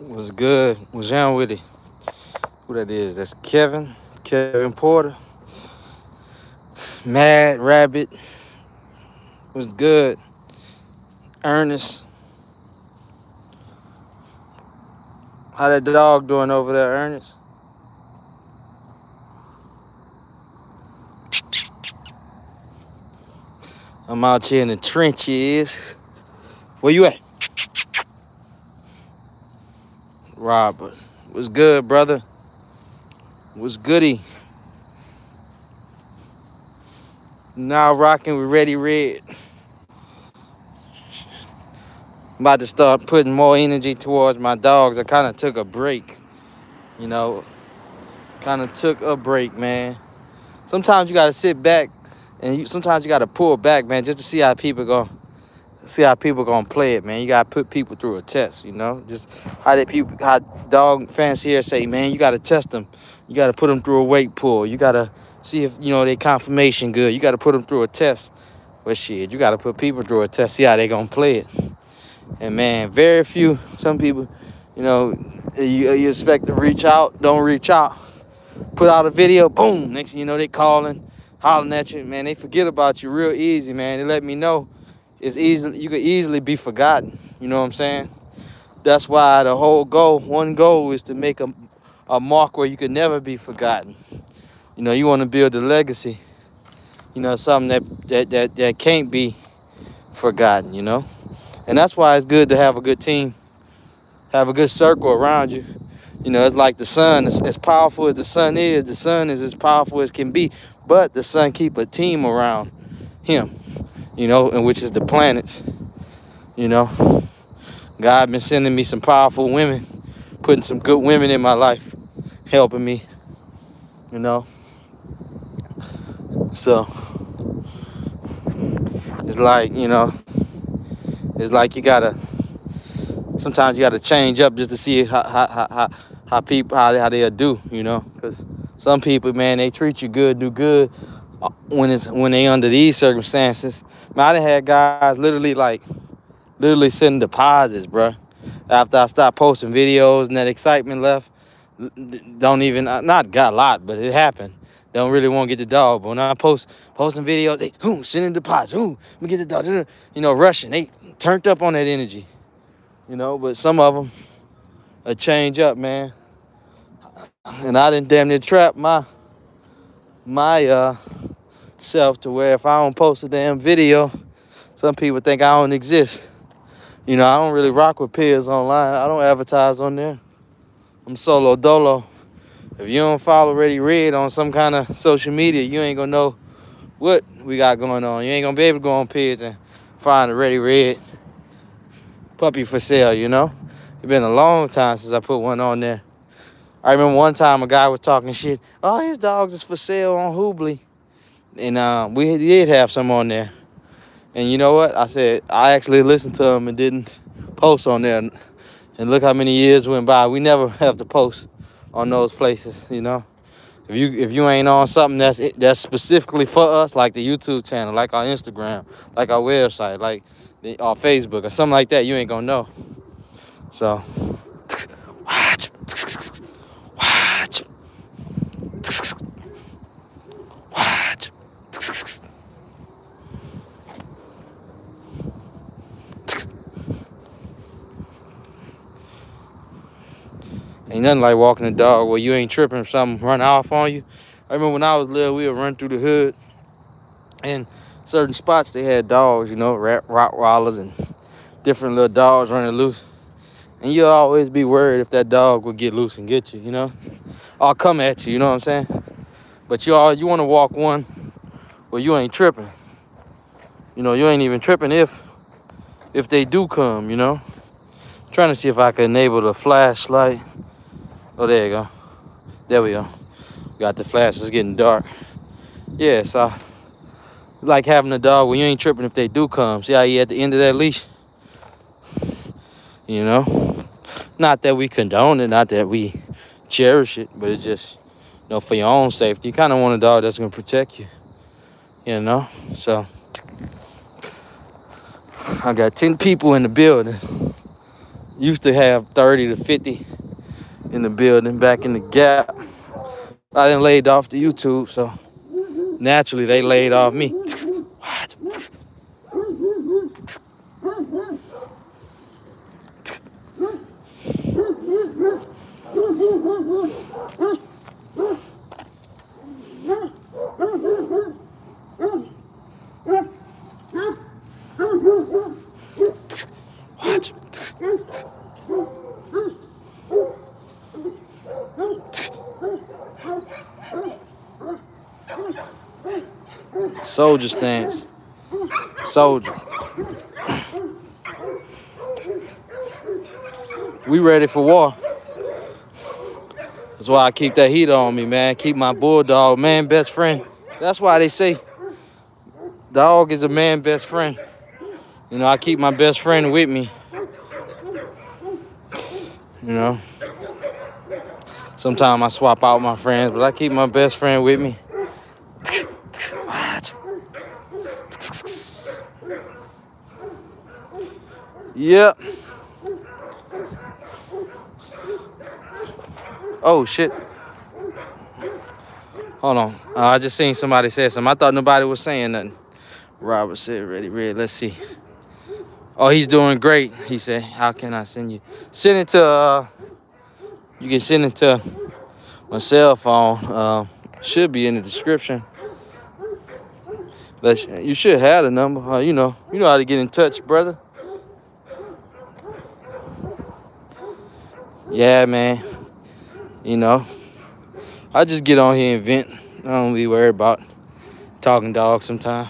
What's good? What's down with it? Who that is? That's Kevin Porter. Mad Rabbit. What's good? Ernest. How that dog doing over there, Ernest? I'm out here in the trenches. Where you at? Robert. What's good, brother? What's goody? Now rocking with Ready Red. I'm about to start putting more energy towards my dogs. I kind of took a break, you know. Man. Sometimes you got to sit back, and sometimes you got to pull back, man, just to see how people go. See how people gonna play it, man. You gotta put people through a test, you know. Just how dog fans here say, man, you gotta test them. You gotta put them through a weight pull. You gotta see if you know their confirmation good. You gotta put them through a test. Well, shit, you gotta put people through a test. See how they gonna play it. And man, very few. Some people, you know, you expect to reach out, don't reach out. Put out a video, boom. Next thing you know, they calling, hollering at you. Man, they forget about you real easy, man. They let me know. It's easily, you could easily be forgotten. You know what I'm saying? That's why the whole goal, one goal is to make a mark where you could never be forgotten. You know, you want to build a legacy. You know, something that can't be forgotten, you know? And that's why it's good to have a good team, have a good circle around you. You know, it's like the sun. As powerful as the sun is as powerful as can be. But the sun keep a team around him. You know, and which is the planets. You know, God been sending me some powerful women, putting some good women in my life, helping me, you know. So it's like, you know, it's like you gotta, sometimes you gotta change up just to see how people, how they'll do, you know, because some people, man, they treat you good, do good when they under these circumstances. Man, I done had guys literally sending deposits, bro. After I stopped posting videos and that excitement left, don't even, not got a lot, but it happened. Don't really want to get the dog, but when I posting videos, they, who, sending deposits, who, let me get the dog, you know, rushing. They turned up on that energy, you know, but some of them, a change up, man. And I done damn near trapped my self to where if I don't post a damn video, some people think I don't exist. You know, I don't really rock with peers online. I don't advertise on there. I'm solo dolo. If you don't follow Ready Red on some kind of social media, you ain't gonna know what we got going on. You ain't gonna be able to go on peers and find a Ready Red puppy for sale, you know? It's been a long time since I put one on there. I remember one time a guy was talking shit. Oh, his dogs is for sale on Hoobly. And we did have some on there. And you know what? I said, I actually listened to him and didn't post on there. And look how many years went by. We never have to post on those places, you know. If you ain't on something that's specifically for us, like the YouTube channel, like our Instagram, like our website, like our Facebook or something like that, you ain't gonna know. So, watch. Watch. Ain't nothing like walking a dog where you ain't tripping if something run off on you. I remember when I was little, we would run through the hood. And certain spots, they had dogs, you know, Rottweilers and different little dogs running loose. And you'll always be worried if that dog would get loose and get you, you know? Or come at you know what I'm saying? But you want to walk one where you ain't tripping. You know, you ain't even tripping if they do come, you know? I'm trying to see if I can enable the flashlight. Oh, there you go. There we go. Got the flash. It's getting dark. Yeah, so like having a dog where you ain't tripping if they do come. See how he at the end of that leash? You know? Not that we condone it. Not that we cherish it. But it's just, you know, for your own safety. You kind of want a dog that's going to protect you. You know? So I got 10 people in the building. used to have 30 to 50 in the building back in the Gap. I done laid off to YouTube, so naturally they laid off me. Watch. Soldier stance. Soldier. We ready for war. That's why I keep that heat on me, man. Keep my bulldog, man, best friend. That's why they say dog is a man best friend. You know, I keep my best friend with me. You know, sometimes I swap out my friends, but I keep my best friend with me. Yep. Oh, shit. Hold on. I just seen somebody say something. I thought nobody was saying nothing. Robert said, Ready Red. Let's see. Oh, he's doing great. He said, how can I send you? Send it to, you can send it to my cell phone. Should be in the description. You should have the number. You know how to get in touch, brother. Yeah, man. You know, I just get on here and vent. I don't be worried about talking dog sometimes.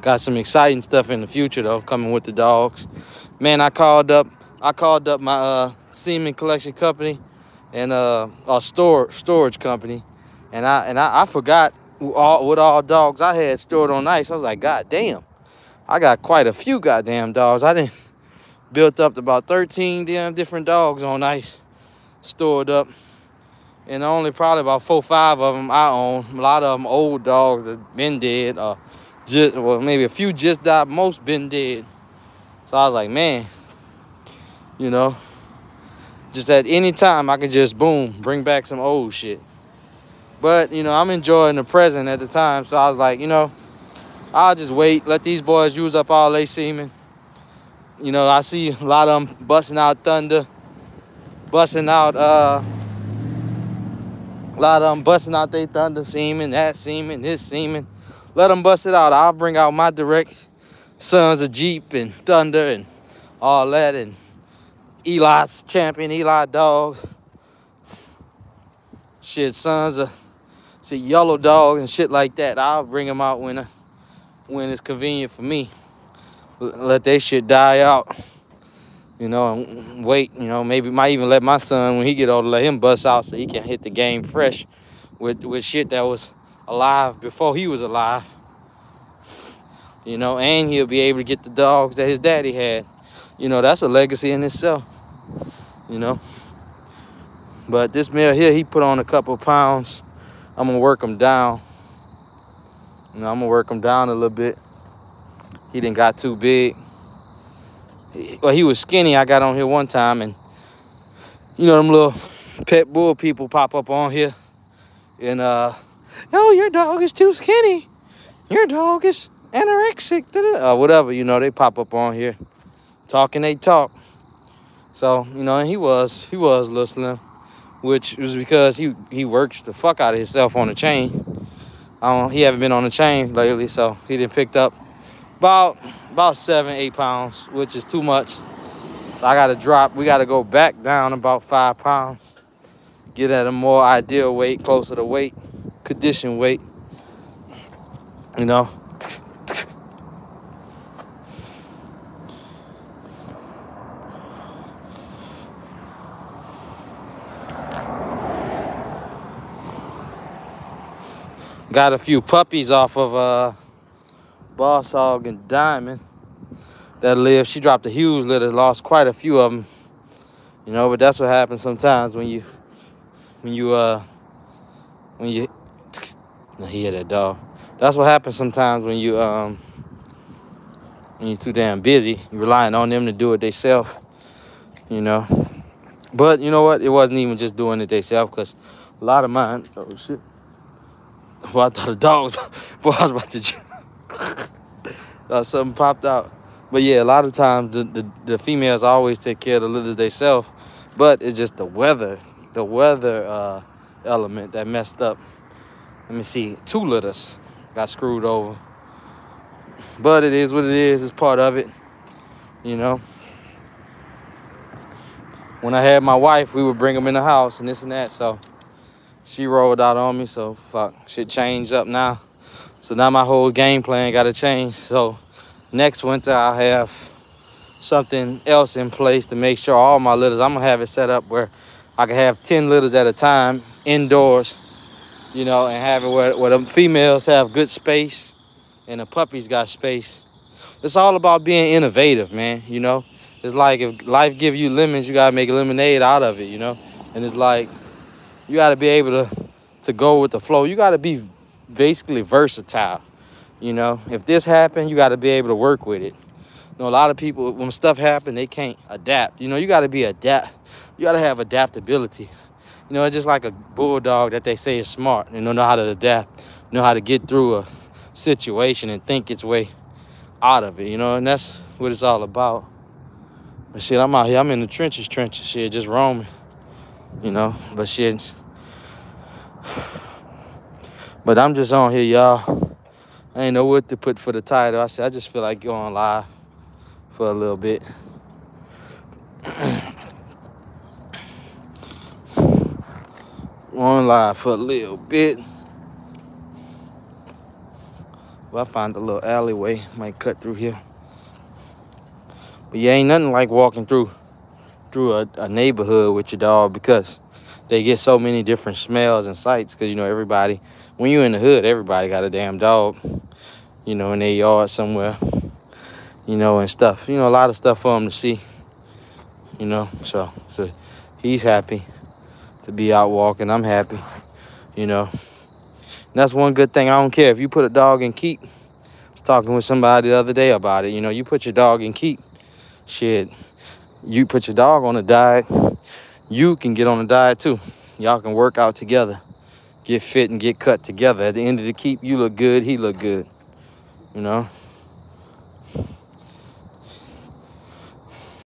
Got some exciting stuff in the future though, coming with the dogs. Man, I called up my semen collection company and our storage company, and I forgot what all dogs I had stored on ice. I was like, God damn, I got quite a few goddamn dogs. I didn't. Built up to about 13 damn different dogs on ice, stored up. And only probably about 4 or 5 of them I own. A lot of them old dogs that's been dead, or just, well, maybe a few just died, most been dead. So I was like, man, you know, just at any time I could just, boom, bring back some old shit. But, you know, I'm enjoying the present at the time. So I was like, you know, I'll just wait, let these boys use up all they semen. You know, I see a lot of them busting out Thunder, busting out, a lot of them busting out their Thunder semen, that semen, this semen. Let them bust it out. I'll bring out my direct sons of Jeep and Thunder and all that, and Eli's champion, Eli dogs. Shit, sons of, see, yellow dogs and shit like that. I'll bring them out when it's convenient for me. Let that shit die out, you know, and wait, you know, maybe might even let my son, when he get older, let him bust out so he can hit the game fresh with shit that was alive before he was alive, you know, and he'll be able to get the dogs that his daddy had. You know, that's a legacy in itself, you know. But this male here, he put on a couple pounds. I'm going to work him down. You know, I'm going to work him down a little bit. He didn't got too big. Well, he was skinny. I got on here one time, and you know them little pet bull people pop up on here, and oh, your dog is too skinny. Your dog is anorexic, or whatever. You know, they pop up on here, talking they talk. So you know, and he was a little slim, which was because he works the fuck out of himself on the chain. He haven't been on the chain lately, so he didn't picked up. About 7 or 8 pounds, which is too much. So I got to drop. We got to go back down about 5 pounds. Get at a more ideal weight, closer to weight, condition weight. You know. Got a few puppies off of Boss Hog and Diamond that lived. She dropped a huge litter, lost quite a few of them, you know. But that's what happens sometimes when you I hear that dog. That's what happens sometimes and you're too damn busy. You're relying on them to do it themselves, you know. But you know what? It wasn't even just doing it themselves, because a lot of mine... Oh, shit. Boy, I thought a dog... Boy, I was about to... something popped out. But yeah, a lot of times the females always take care of the litters themselves, but it's just the weather element that messed up. Let me see. 2 litters got screwed over. But it is what it is. It's part of it, you know. When I had my wife, we would bring them in the house and this and that. So she rolled out on me. So fuck, shit changed up now. So now my whole game plan got to change. So next winter I'll have something else in place to make sure all my litters, I'm going to have it set up where I can have 10 litters at a time indoors, you know, and have it where the females have good space and the puppies got space. It's all about being innovative, man, you know. It's like if life give you lemons, you got to make lemonade out of it, you know. And it's like you got to be able to go with the flow. You got to be basically versatile, you know. If this happened, you got to be able to work with it. You know, a lot of people, when stuff happen, they can't adapt. You know, you got to be you got to have adaptability. You know, it's just like a bulldog that they say is smart and don't know how to adapt, know how to get through a situation and think its way out of it, you know. And that's what it's all about. But shit, I'm out here. I'm in the trenches, shit, just roaming, you know. But shit. But I'm just on here, y'all. I ain't know what to put for the title. I said, I just feel like going live for a little bit. Going live for a little bit. Well, I find a little alleyway. Might cut through here. But yeah, ain't nothing like walking through a neighborhood with your dog, because they get so many different smells and sights. Because, you know, everybody, when you're in the hood, everybody got a damn dog, you know, in their yard somewhere, you know, and stuff. You know, a lot of stuff for them to see, you know. So he's happy to be out walking. I'm happy, you know. And that's one good thing. I don't care if you put a dog in keep. I was talking with somebody the other day about it. You know, you put your dog in keep. Shit, you put your dog on a diet, you can get on a diet too. Y'all can work out together, get fit and get cut together. At the end of the keep, you look good, he look good, you know.